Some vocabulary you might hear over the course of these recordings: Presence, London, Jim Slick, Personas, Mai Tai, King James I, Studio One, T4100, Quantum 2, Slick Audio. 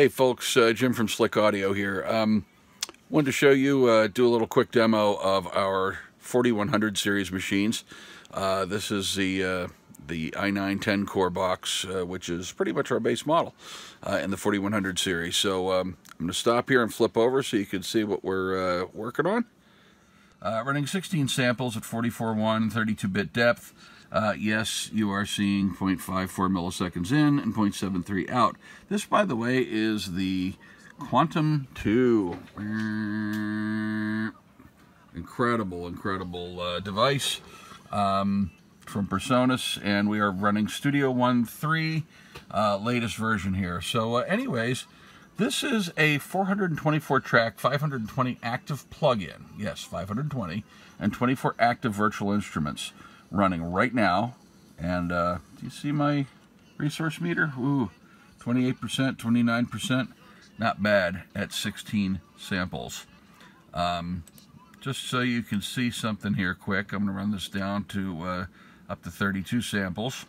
Hey folks, Jim from Slick Audio here. Wanted to show you, do a little quick demo of our 4100 series machines. This is the i9-10 core box, which is pretty much our base model in the 4100 series. So I'm gonna stop here and flip over so you can see what we're working on. Running 16 samples at 44.1, 32-bit depth. Yes, you are seeing 0.54 milliseconds in and 0.73 out. This, by the way, is the Quantum 2. Incredible, incredible device from Personas, and we are running Studio One 3, latest version here. So anyways, this is a 424-track, 520 active plug-in. Yes, 520, and 24 active virtual instruments. Running right now, and do you see my resource meter? Ooh, 28%, 29%, not bad at 16 samples. Just so you can see something here quick, I'm gonna run this down to up to 32 samples,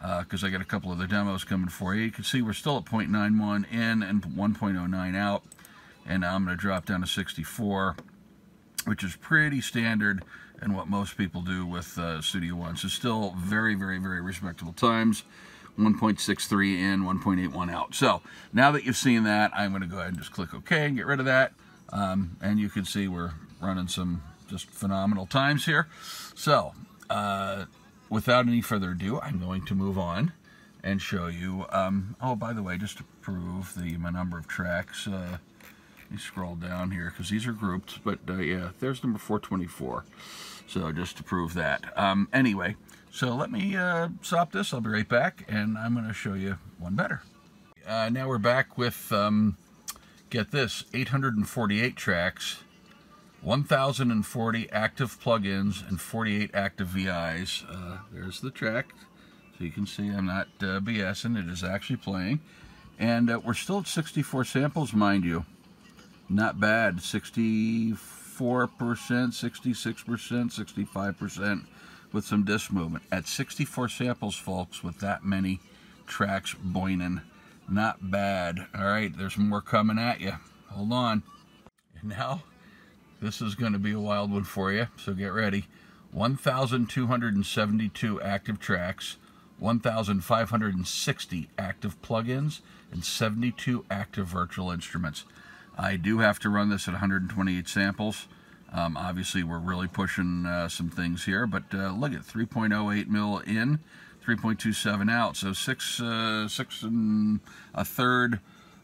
because I got a couple other demos coming for you. You can see we're still at 0.91 in and 1.09 out, and now I'm gonna drop down to 64, which is pretty standard and what most people do with Studio One. So still very, very, very respectable times. 1.63 in, 1.81 out. So now that you've seen that, I'm gonna go ahead and just click OK and get rid of that. And you can see we're running some just phenomenal times here. So without any further ado, I'm going to move on and show you, oh, by the way, just to prove my number of tracks, let me scroll down here because these are grouped, but yeah, there's number 424. So just to prove that. Anyway, so let me stop this. I'll be right back, and I'm going to show you one better. Now we're back with, get this, 848 tracks, 1,040 active plugins, and 48 active VIs. There's the track. So you can see I'm not BSing. It is actually playing. And we're still at 64 samples, mind you. Not bad, 64%, 66%, 65% with some disc movement. At 64 samples, folks, with that many tracks boining, not bad. All right, there's more coming at you. Hold on. And now, this is going to be a wild one for you, so get ready. 1,272 active tracks, 1,560 active plugins, and 72 active virtual instruments. I do have to run this at 128 samples. Obviously, we're really pushing some things here, but look at 3.08 mil in, 3.27 out, so six and a third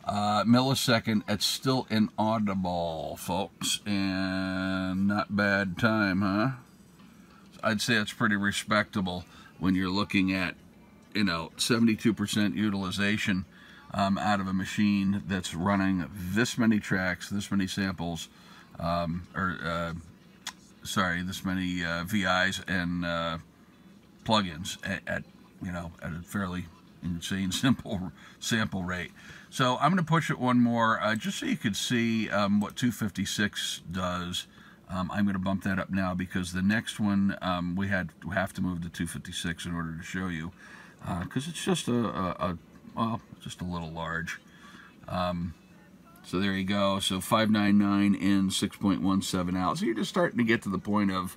millisecond. It's still inaudible, folks, and not bad time, huh? I'd say it's pretty respectable when you're looking at, you know, 72% utilization. Out of a machine that's running this many tracks, this many samples, this many VIs and plugins at a fairly insane simple sample rate. So I'm going to push it one more, just so you could see what 256 does. I'm going to bump that up now because the next one we have to move to 256 in order to show you, because it's just well, just a little large. So there you go. So 599 in, 6.17 out. So you're just starting to get to the point of,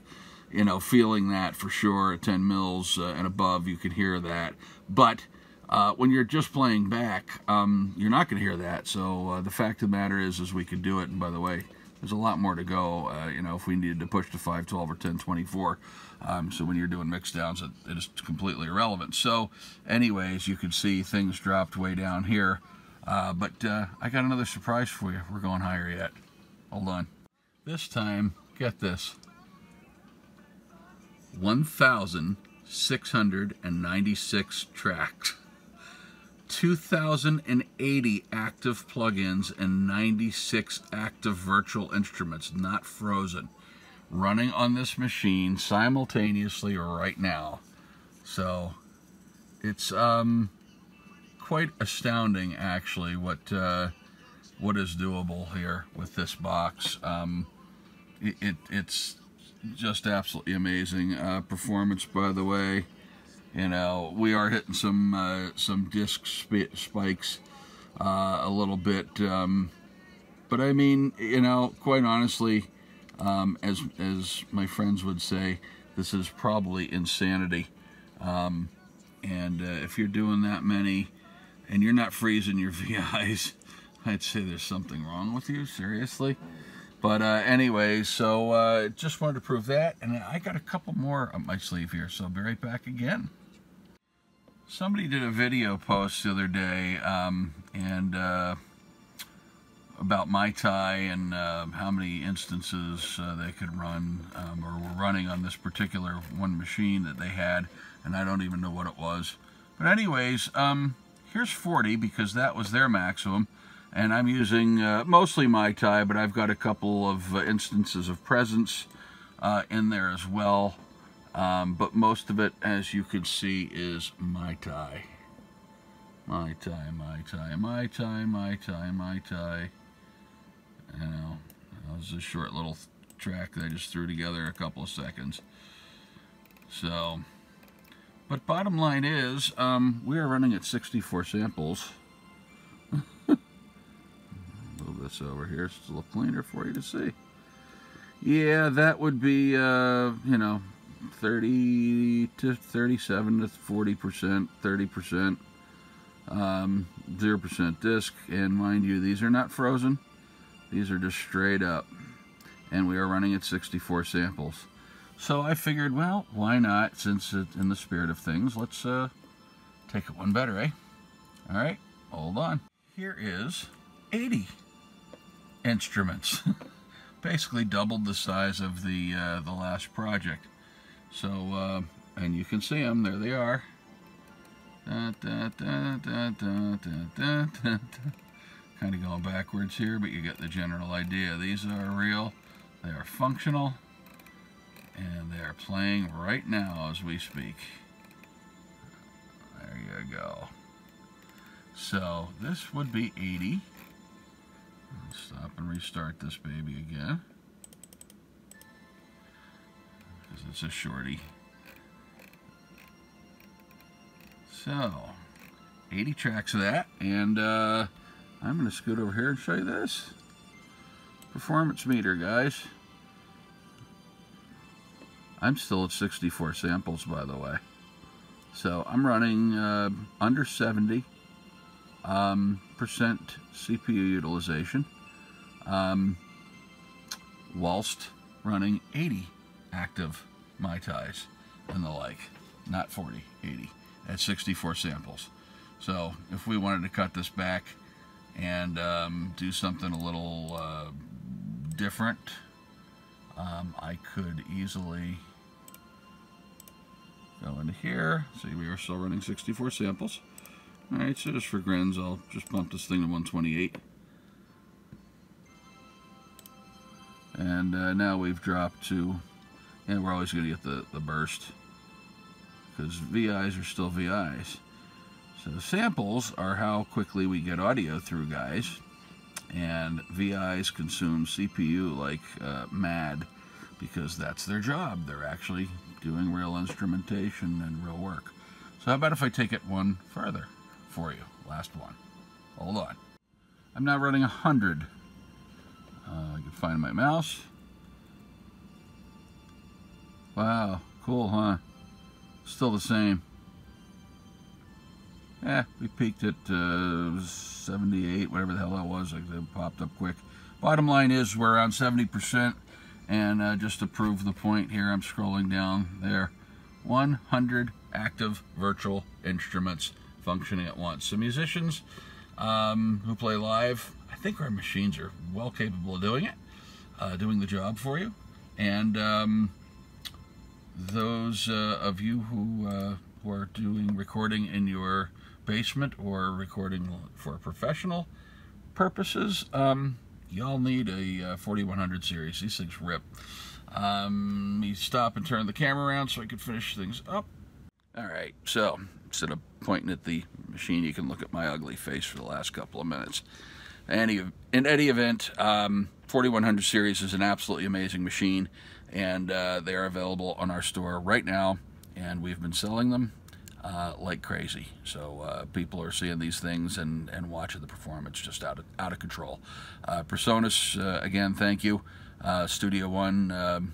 you know, feeling that for sure. At 10 mils and above, you can hear that. But when you're just playing back, you're not going to hear that. So the fact of the matter is we could do it. And by the way, there's a lot more to go, you know, if we needed to push to 512 or 1024. So when you're doing mixdowns, it is completely irrelevant. So anyways, you can see things dropped way down here. But I got another surprise for you. We're going higher yet. Hold on. This time, get this. 1,696 tracks. 2,080 active plugins and 96 active virtual instruments, not frozen, running on this machine simultaneously right now. So it's quite astounding, actually, what is doable here with this box. It's just absolutely amazing performance, by the way. You know, we are hitting some disc spikes a little bit. But I mean, you know, quite honestly, as my friends would say, this is probably insanity. If you're doing that many and you're not freezing your VIs, I'd say there's something wrong with you, seriously. But anyway, so just wanted to prove that, and I got a couple more up my sleeve here, so I'll be right back again. Somebody did a video post the other day about Mai Tai and how many instances they could run or were running on this particular one machine that they had, and I don't even know what it was. But anyways, here's 40 because that was their maximum, and I'm using mostly Mai Tai, but I've got a couple of instances of Presence in there as well. But most of it, as you can see, is Mai Tai. Mai Tai, Mai Tai, Mai Tai, Mai Tai, Mai Tai. You know, that was a short little track that I just threw together a couple of seconds. So, but bottom line is, we are running at 64 samples. Move this over here, it's a little cleaner for you to see. Yeah, that would be, you know, 30 to 37 to 40%, 30%, 0% disc, and mind you, these are not frozen, these are just straight up, and we are running at 64 samples. So I figured, well, why not, since it's in the spirit of things, let's take it one better, eh? Alright, hold on. Here is 80 instruments, basically doubled the size of the last project. So, and you can see them, there they are. Kind of going backwards here, but you get the general idea. These are real, they are functional, and they are playing right now as we speak. There you go. So, this would be 80. Let's stop and restart this baby again. It's a shorty. So, 80 tracks of that, and I'm going to scoot over here and show you this. Performance meter, guys. I'm still at 64 samples, by the way. So, I'm running under 70% CPU utilization, whilst running 80 active Mai Tais and the like, not 40, 80, at 64 samples. So if we wanted to cut this back and do something a little different, I could easily go into here. See, we are still running 64 samples. All right, so just for grins, I'll just bump this thing to 128. And now we've dropped to, and we're always going to get the burst, because VIs are still VIs. So samples are how quickly we get audio through, guys, and VIs consume CPU like mad, because that's their job. They're actually doing real instrumentation and real work. So how about if I take it one further for you? Last one. Hold on. I'm now running 100. I can find my mouse. Wow, cool, huh? Still the same. Eh, we peaked at 78, whatever the hell that was. Like, they popped up quick. Bottom line is we're around 70%, and just to prove the point here, I'm scrolling down there. 100 active virtual instruments functioning at once. So musicians who play live, I think our machines are well capable of doing it, doing the job for you, and those of you who are doing recording in your basement or recording for professional purposes, y'all need a 4100 series. These things rip. Let me stop and turn the camera around so I can finish things up. All right, so instead of pointing at the machine, you can look at my ugly face for the last couple of minutes. In any event, 4100 series is an absolutely amazing machine, and they are available on our store right now, and we've been selling them like crazy. So people are seeing these things and watching the performance just out of control. Personas, again, thank you. Studio One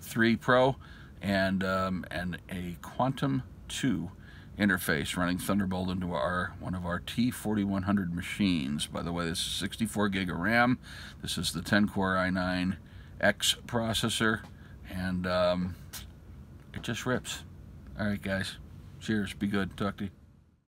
3 Pro and a Quantum 2 interface running Thunderbolt into one of our T4100 machines. By the way, this is 64 gig of RAM. This is the 10-core i9X processor, and it just rips. All right, guys. Cheers. Be good. Talk to you.